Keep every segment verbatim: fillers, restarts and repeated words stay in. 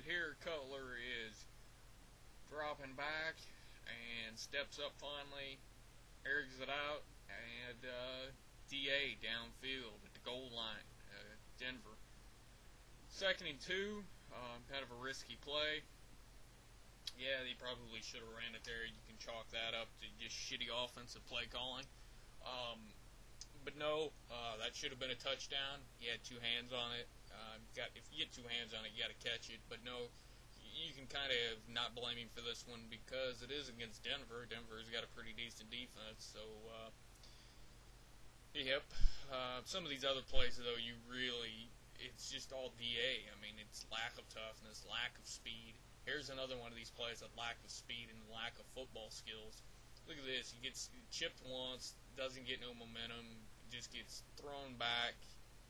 says here Cutler is dropping back and steps up finally, ergs it out, and uh, D A downfield at the goal line, uh, Denver. Second and two, um, kind of a risky play. Yeah, they probably should have ran it there. You can chalk that up to just shitty offensive play calling. Um, but no, uh, that should have been a touchdown. You had two hands on it. Uh, got, if you get two hands on it, you got to catch it. But no, you can kind of not blame him for this one because it is against Denver. Denver's got a pretty decent defense. So, uh, yep. Uh, some of these other plays, though, you really, it's just all D A. I mean, it's lack of toughness, lack of speed. Here's another one of these plays of lack of speed and lack of football skills. Look at this. He gets chipped once, doesn't get no momentum, just gets thrown back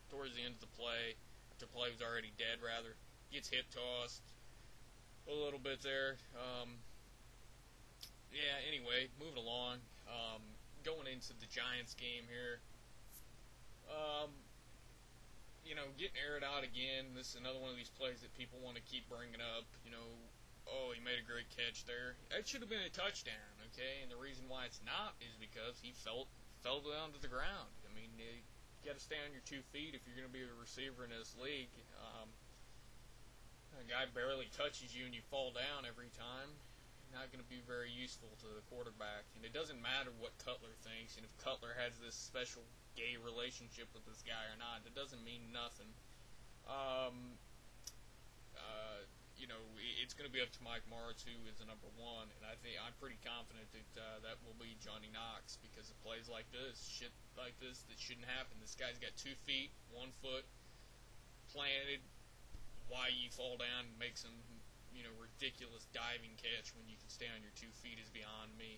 towards the end of the play. The play was already dead, rather. Gets hip-tossed a little bit there. Um, yeah, anyway, moving along. Um, going into the Giants game here. Um, you know, getting aired out again. This is another one of these plays that people want to keep bringing up. You know, oh, he made a great catch there. That should have been a touchdown, okay? And the reason why it's not is because he fell, fell down to the ground. I mean, you got to stay on your two feet if you're going to be a receiver in this league. Um, a guy barely touches you and you fall down every time. You're not going to be very useful to the quarterback. And it doesn't matter what Cutler thinks. And if Cutler has this special gay relationship with this guy or not, that doesn't mean nothing. Um, uh, you know, it's going to be up to Mike Morris, who is the number one, and I think I'm pretty confident that uh, that will be Johnny Knox because of plays like this, shit like this that shouldn't happen. This guy's got two feet, one foot planted. Why you fall down and make some, you know, ridiculous diving catch when you can stay on your two feet is beyond me.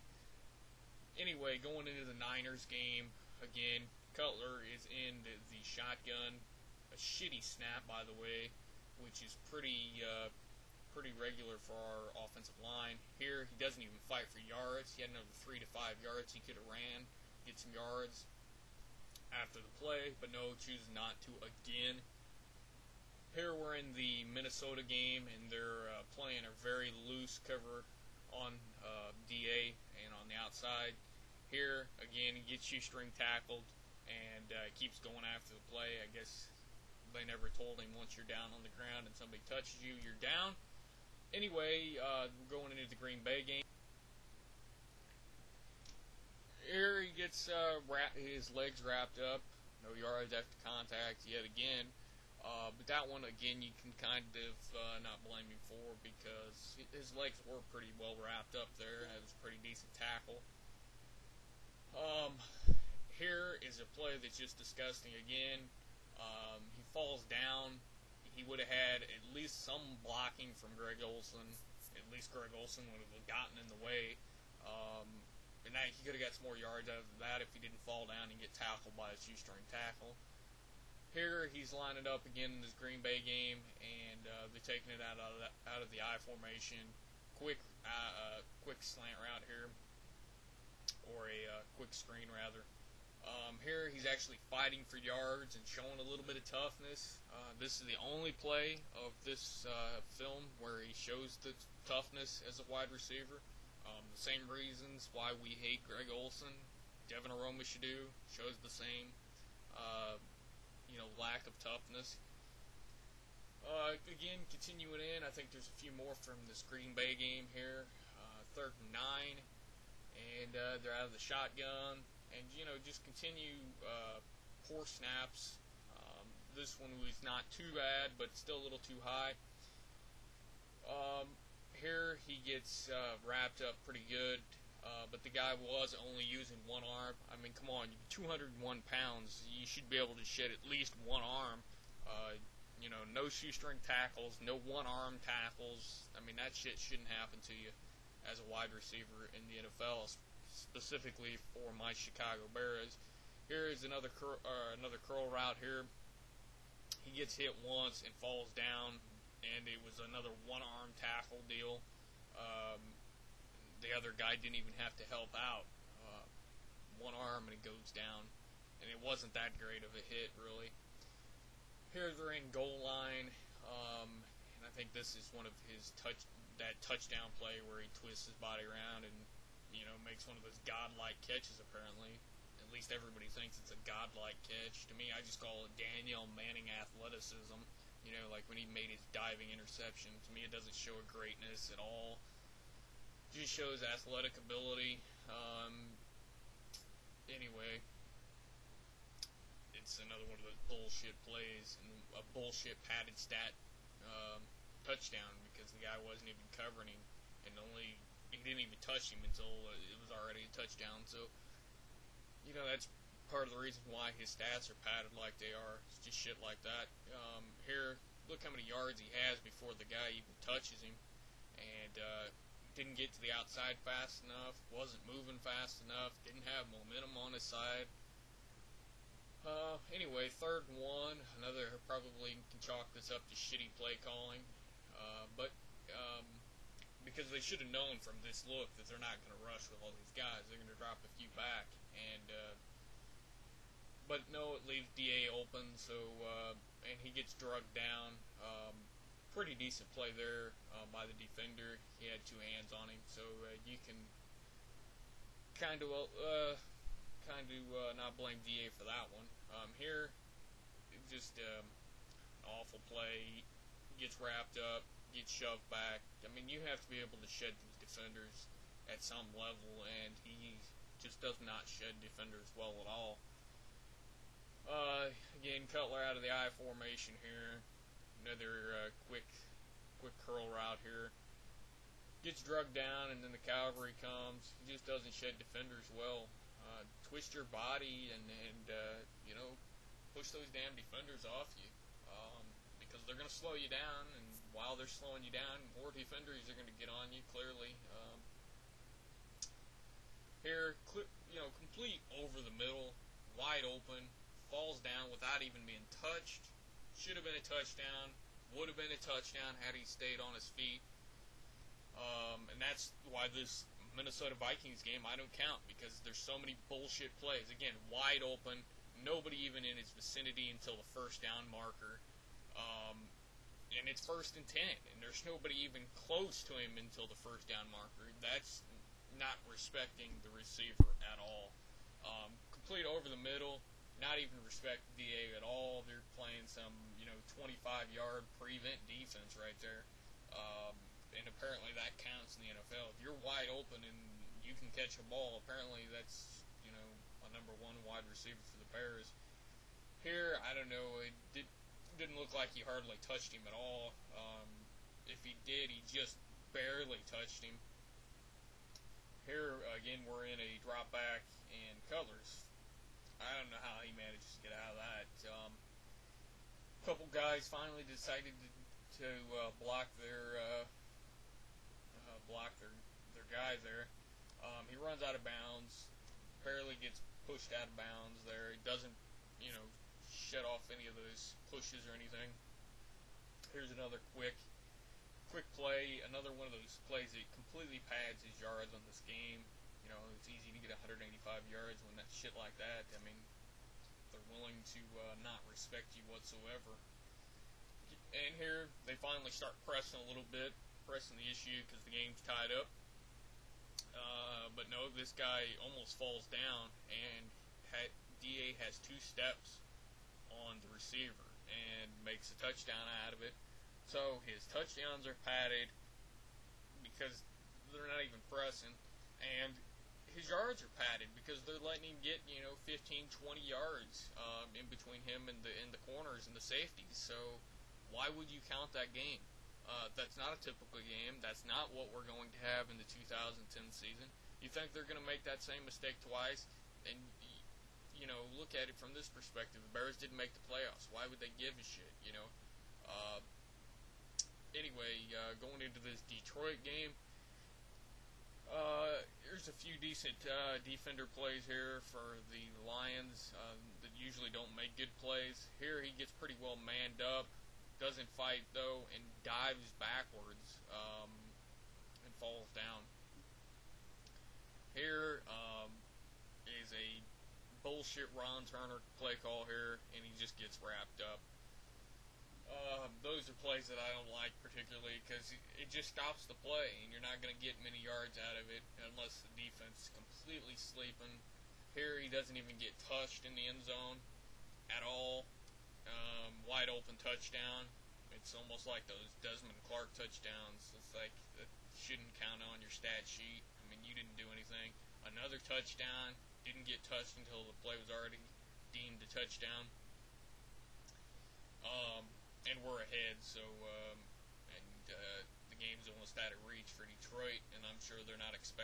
Anyway, going into the Niners game. Again, Cutler is in the, the shotgun. A shitty snap, by the way, which is pretty uh, pretty regular for our offensive line. Here, he doesn't even fight for yards. He had another three to five yards. He could have ran, get some yards after the play, but no, chooses not to again. Here we're in the Minnesota game, and they're uh, playing a very loose cover on uh, D A and on the outside. Here, again, he gets shoestring tackled and uh, keeps going after the play. I guess they never told him once you're down on the ground and somebody touches you, you're down. Anyway, uh, going into the Green Bay game. Here he gets uh, wrap, his legs wrapped up. No yards after contact yet again. Uh, but that one, again, you can kind of uh, not blame him for because his legs were pretty well wrapped up there. That was a pretty decent tackle. Um, here is a play that's just disgusting again. Um, he falls down. He would have had at least some blocking from Greg Olsen. At least Greg Olsen would have gotten in the way. Um, and that, he could have got some more yards out of that if he didn't fall down and get tackled by a shoestring tackle. Here he's lining up again in this Green Bay game, and uh, they're taking it out of the, out of the I formation. Quick, uh, quick slant route here. Or a uh, quick screen, rather. Um, here he's actually fighting for yards and showing a little bit of toughness. Uh, this is the only play of this uh, film where he shows the toughness as a wide receiver. Um, the same reasons why we hate Greg Olsen. Devin Aromashodu shows the same uh, you know, lack of toughness. Uh, again, continuing in, I think there's a few more from this Green Bay game here. Uh, third and nine. And uh, they're out of the shotgun, and you know, just continue uh, poor snaps. Um, this one was not too bad, but still a little too high. Um, here he gets uh, wrapped up pretty good, uh, but the guy was only using one arm. I mean, come on, two hundred one pounds, you should be able to shed at least one arm. Uh, you know, no shoestring tackles, no one-arm tackles. I mean, that shit shouldn't happen to you as a wide receiver in the N F L, specifically for my Chicago Bears. Here is another curl, uh, another curl route here. He gets hit once and falls down, and it was another one-arm tackle deal. Um, the other guy didn't even have to help out. Uh, one arm and it goes down, and it wasn't that great of a hit, really. Here they're in goal line, um, and I think this is one of his touch that touchdown play where he twists his body around and, you know, makes one of those godlike catches, apparently. At least everybody thinks it's a godlike catch. To me, I just call it Daniel Manning athleticism. You know, like when he made his diving interception. To me, it doesn't show a greatness at all. It just shows athletic ability. Um, anyway, it's another one of those bullshit plays and a bullshit padded stat um, touchdown because the guy wasn't even covering him, and only he didn't even touch him until it was already a touchdown. So, you know, that's part of the reason why his stats are padded like they are. It's just shit like that. Um, here, look how many yards he has before the guy even touches him. And uh, didn't get to the outside fast enough, wasn't moving fast enough, didn't have momentum on his side. Uh, anyway, third and one. Another, probably can chalk this up to shitty play calling. Uh, but, um, because they should have known from this look that they're not going to rush with all these guys. They're going to drop a few back. And, uh, but no, it leaves D A open, so, uh, and he gets drugged down. Um, pretty decent play there uh, by the defender. He had two hands on him, so uh, you can kind of, uh, kind of uh, not blame D A for that one. Um, here, just um, an awful play. He gets wrapped up, gets shoved back. I mean, you have to be able to shed these defenders at some level, and he just does not shed defenders well at all. Uh, again, Cutler out of the I formation here. Another uh, quick, quick curl route here. Gets drugged down, and then the cavalry comes. He just doesn't shed defenders well. Uh, twist your body and, and uh, you know, push those damn defenders off you. Um, because they're going to slow you down, and while they're slowing you down, more defenders are going to get on you, clearly. Um, here, cl- you know, complete over the middle, wide open. Falls down without even being touched. Should have been a touchdown. Would have been a touchdown had he stayed on his feet. Um, and that's why this Minnesota Vikings game I don't count, because there's so many bullshit plays. Again, wide open. Nobody even in his vicinity until the first down marker. Um, and it's first and ten. And there's nobody even close to him until the first down marker. That's not respecting the receiver at all. Um, complete over the middle. Not even respect D A at all. They're playing some, you know, twenty-five yard prevent defense right there. Um, and apparently that counts in the N F L. If you're wide open and you can catch a ball, apparently that's, you know, a number one wide receiver for the Bears. Here, I don't know, it did, didn't look like he hardly touched him at all. Um, if he did, he just barely touched him. Here, again, we're in a drop back and Cutler's. I don't know how he manages to get out of that. A um, couple guys finally decided to, to uh, block their uh, uh, block their their guy there. Um, he runs out of bounds, barely gets pushed out of bounds there. He doesn't, you know, shut off any of those pushes or anything. Here's another quick quick play. Another one of those plays that completely pads his yards on this game. You know, it's easy to get one hundred eighty-five yards when that shit like that. I mean, they're willing to uh, not respect you whatsoever. And here, they finally start pressing a little bit, pressing the issue because the game's tied up. Uh, but no, this guy almost falls down, and had, D A has two steps on the receiver and makes a touchdown out of it. So his touchdowns are padded because they're not even pressing. And his yards are padded because they're letting him get, you know, fifteen, twenty yards um, in between him and the, and the corners and the safeties. So why would you count that game? Uh, that's not a typical game. That's not what we're going to have in the two thousand ten season. You think they're going to make that same mistake twice? And, you know, look at it from this perspective. The Bears didn't make the playoffs. Why would they give a shit, you know? Uh, anyway, uh, going into this Detroit game, Uh, here's a few decent uh, defender plays here for the Lions um, that usually don't make good plays. Here he gets pretty well manned up, doesn't fight though, and dives backwards um, and falls down. Here um, is a bullshit Ron Turner play call here, and he just gets wrapped up. Uh, those are plays that I don't like particularly because it just stops the play, and you're not going to get many yards out of it unless the defense is completely sleeping. Here he doesn't even get touched in the end zone at all. Um, wide open touchdown. It's almost like those Desmond Clark touchdowns. It's like that shouldn't count on your stat sheet. I mean, you didn't do anything. Another touchdown. Didn't get touched until the play was already deemed a touchdown. Um, and we're ahead, so um, and uh, the game's almost out of reach for Detroit, and I'm sure they're not expecting